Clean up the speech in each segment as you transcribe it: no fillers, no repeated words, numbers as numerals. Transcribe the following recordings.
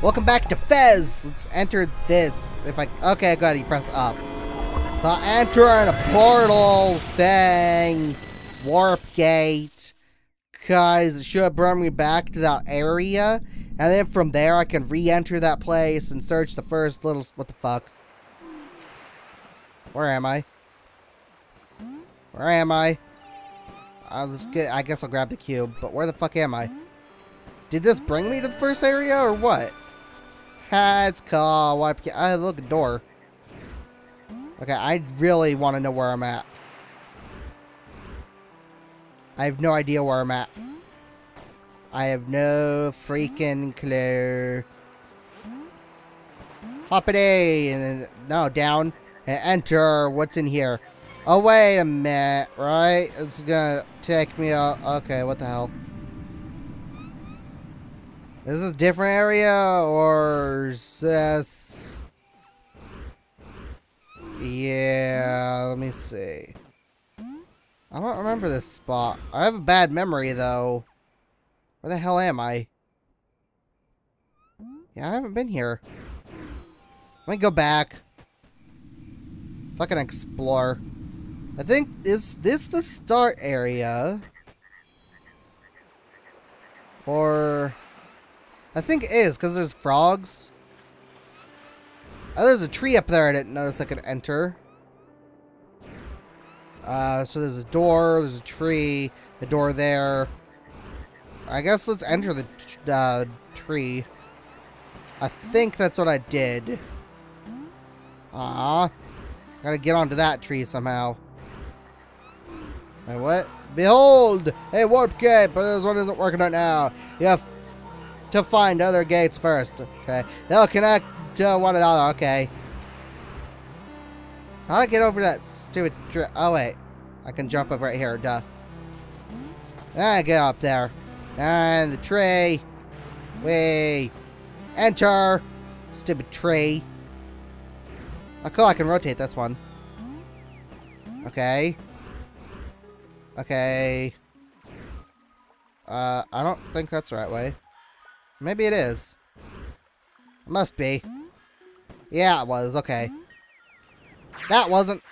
Welcome back to Fez. Let's enter this. Okay, I gotta press up. So I'll enter in a portal thing. Warp gate. Guys, it should bring me back to that area. And then from there, I can re-enter that place and search the first little... What the fuck? Where am I? Where am I? I'll just get... I guess I'll grab the cube. But where the fuck am I? Did this bring me to the first area or what? It's cool. I look at the door. Okay, I really want to know where I'm at. I have no idea where I'm at. I have no freaking clue. Hoppity! And then, no, down. And enter. What's in here? Oh, wait a minute, right? It's gonna take me out. Okay, what the hell? Is this a different area, or is this... Yeah, let me see. I don't remember this spot. I have a bad memory, though. Where the hell am I? Yeah, I haven't been here. Let me go back. Fucking explore. I think, is this the start area? Or... I think it is, because there's frogs. Oh, there's a tree up there I didn't notice I could enter. So there's a door, there's a tree, a door there. I guess let's enter the tree. I think that's what I did. Aww. Gotta get onto that tree somehow. Wait, what? Behold! Hey, warp gate, but this one isn't working right now. You have to find other gates first. Okay, they'll connect to one another. Okay, so how do I get over that stupid trip? Oh wait, I can jump up right here. Duh. I get up there, and the tree. We enter. Stupid tree. Oh cool, I can rotate this one. Okay. Okay. I don't think that's the right way. Maybe it is. It must be. Yeah, it was. Okay. That wasn't...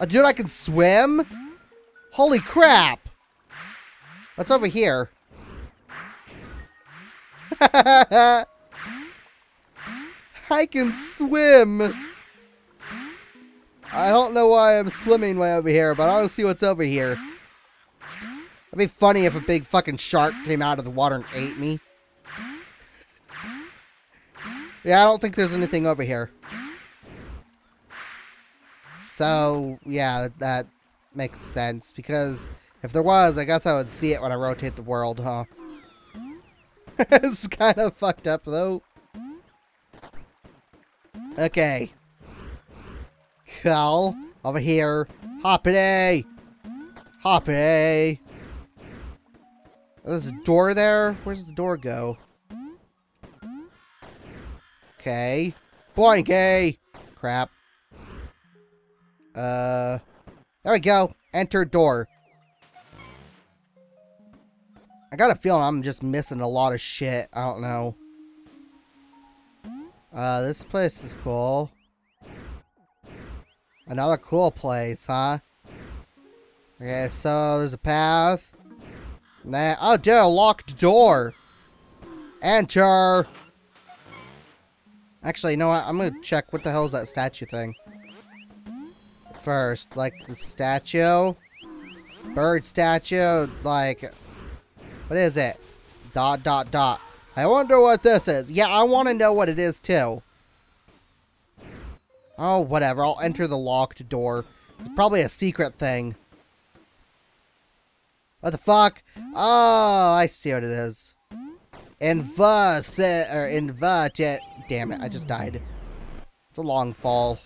Oh, dude, I can swim? Holy crap! What's over here? I can swim! I don't know why I'm swimming way over here, but I want to see what's over here. It'd be funny if a big fucking shark came out of the water and ate me. Yeah, I don't think there's anything over here. So, yeah, that makes sense. Because if there was, I guess I would see it when I rotate the world, huh? It's kind of fucked up, though. Okay. Cool. Over here. Hoppity! Hoppity! There's a door there. Where's the door go? Okay. Boinky! Crap. There we go. Enter door. I got a feeling I'm just missing a lot of shit. I don't know. This place is cool. Another cool place, huh? Okay, so there's a path. Nah. Oh, dude, a locked door. Enter! Actually, you know what? I'm gonna check what the hell is that statue thing. First, like the statue. Bird statue, like... What is it? Dot, dot, dot. I wonder what this is. Yeah, I want to know what it is, too. Oh, whatever. I'll enter the locked door. It's probably a secret thing. What the fuck? Oh, I see what it is. Invite it. Damn it, I just died. It's a long fall.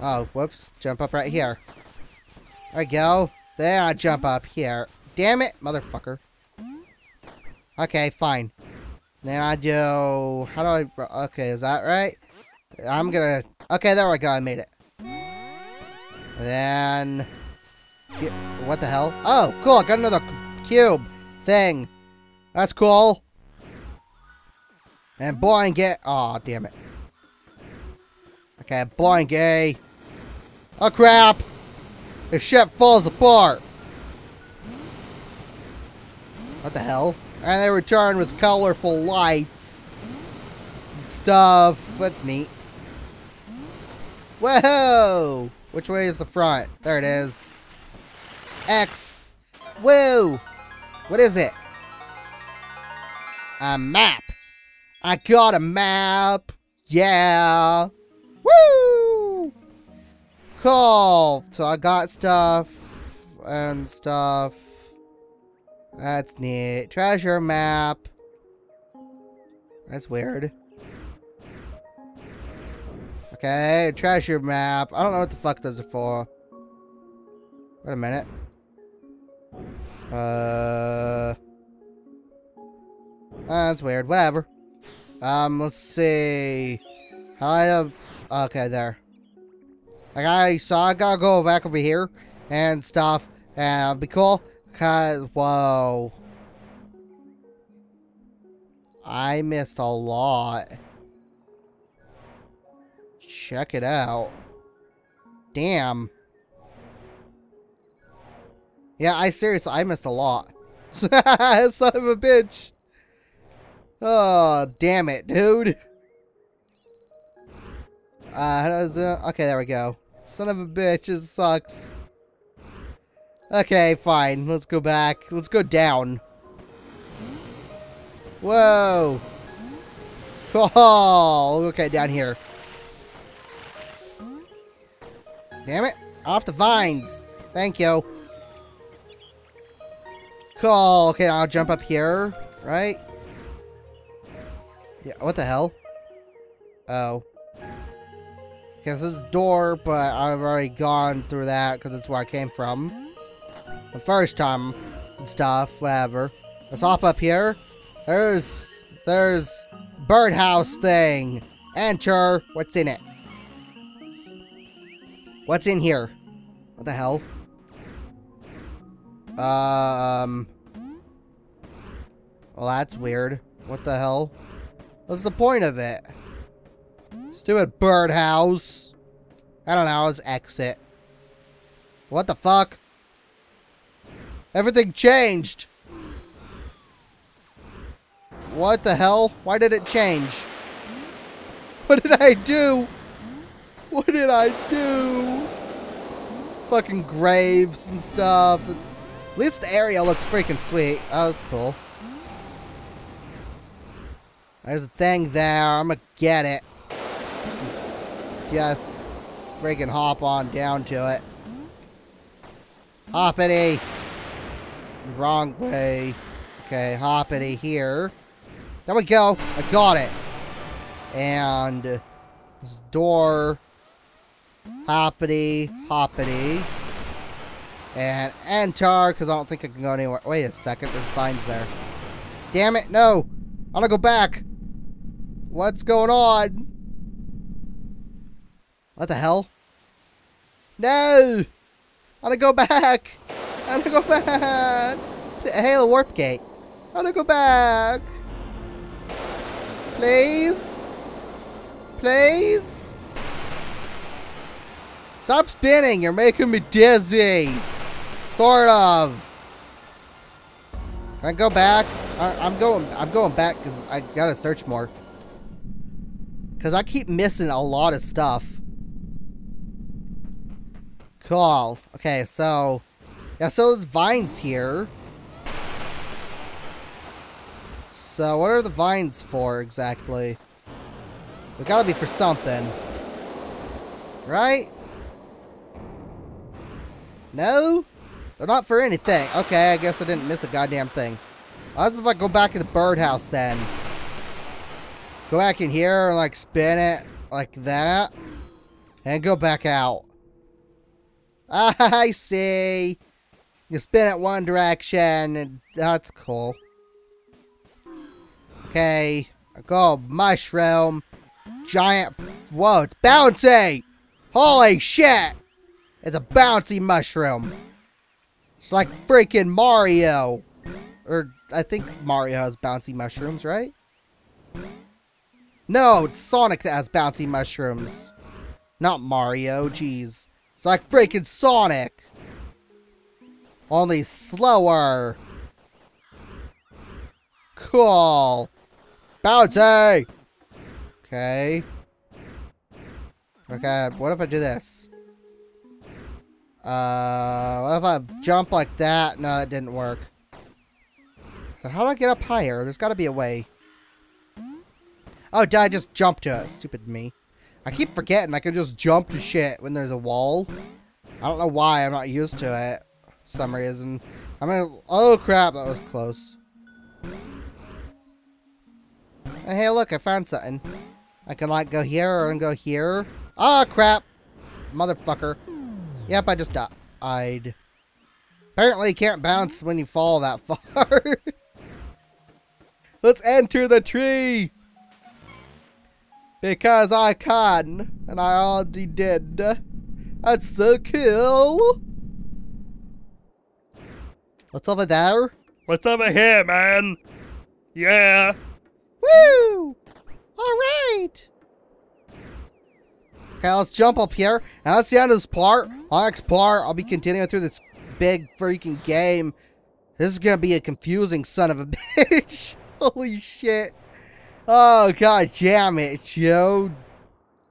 Oh, whoops. Jump up right here. There we go. Then I jump up here. Damn it, motherfucker. Okay, fine. Then I do... How do I... Okay, is that right? I'm gonna... Okay, there we go. I made it. Then... What the hell? Oh, cool. I got another cube thing. That's cool. And blind gay. Aw, damn it. Okay, blind gay. Oh, crap. This ship falls apart. What the hell? And they return with colorful lights. And stuff. That's neat. Whoa! Which way is the front? There it is. X. Whoa! What is it? A map. I got a map. Yeah. Woo! Cool. So I got stuff and stuff. That's neat. Treasure map. That's weird. Okay, treasure map. I don't know what the fuck those are for. Wait a minute. That's weird. Whatever. Let's see. Okay, there. Like I gotta go back over here and stuff, and it'll be cool. Cause whoa, I missed a lot. Check it out. Damn. Yeah, I missed a lot. Son of a bitch. Oh, damn it, dude. Okay, there we go. Son of a bitch, it sucks. Okay, fine. Let's go back. Let's go down. Whoa. Oh, okay, down here. Damn it. Off the vines. Thank you. Cool. Okay, I'll jump up here. Right? Yeah, what the hell? Oh. Okay, so this is a door, but I've already gone through that because it's where I came from. The first time and stuff, whatever. Let's hop up here. There's birdhouse thing. Enter. What's in it? What's in here? What the hell? Well, that's weird. What the hell? What's the point of it? Stupid birdhouse. I don't know. Let's exit. What the fuck? Everything changed. What the hell? Why did it change? What did I do? What did I do? Fucking graves and stuff. At least the area looks freaking sweet. That was cool. There's a thing there. I'm gonna get it. Just freaking hop on down to it. Hoppity. Wrong way. Okay, hoppity here. There we go. I got it. And this door. Hoppity, hoppity. And enter, because I don't think I can go anywhere. Wait a second, there's vines there. Damn it, no! I want to go back! What's going on? What the hell? No! I want to go back! I want to go back! Hey, the warp gate. I want to go back! Please? Please? Stop spinning, you're making me dizzy. Sort of. Can I go back? I'm going back because I gotta search more. Cause I keep missing a lot of stuff. Cool. Okay, so yeah, so there's vines here. So what are the vines for exactly? They gotta be for something. Right? No? They're not for anything. Okay, I guess I didn't miss a goddamn thing. I was about to go back in the birdhouse then. Go back in here and like spin it like that. And go back out. I see. You spin it one direction and that's cool. Okay. I go mushroom. Giant. Whoa, it's bouncy! Holy shit! It's a bouncy mushroom. It's like freaking Mario. Or, I think Mario has bouncy mushrooms, right? No, it's Sonic that has bouncy mushrooms. Not Mario, jeez. It's like freaking Sonic. Only slower. Cool. Bouncy! Okay. Okay, what if I do this? What if I jump like that? No, that didn't work. So how do I get up higher? There's gotta be a way. Oh, did I just jump to it? Stupid me. I keep forgetting I can just jump to shit when there's a wall. I don't know why I'm not used to it. For some reason. I mean, oh crap, that was close. Hey, look, I found something. I can, like, go here and go here. Ah, oh, crap. Motherfucker. Yep, I just died. Apparently, you can't bounce when you fall that far. Let's enter the tree. Because I can. And I already did. That's so cool. What's over there? What's over here, man? Yeah. Woo! Alright! Okay, let's jump up here. Now that's the end of this part. On the next part, I'll be continuing through this big freaking game. This is gonna be a confusing son of a bitch. Holy shit. Oh, god damn it, yo.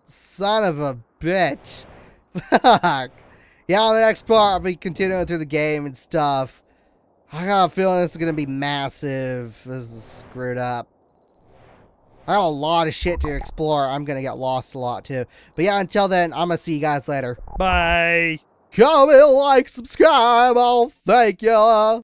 Son of a bitch. Fuck. Yeah, on the next part, I'll be continuing through the game and stuff. I got a feeling this is gonna be massive. This is screwed up. I got a lot of shit to explore. I'm going to get lost a lot, too. But yeah, until then, I'm going to see you guys later. Bye. Comment, like, subscribe. I'll thank ya.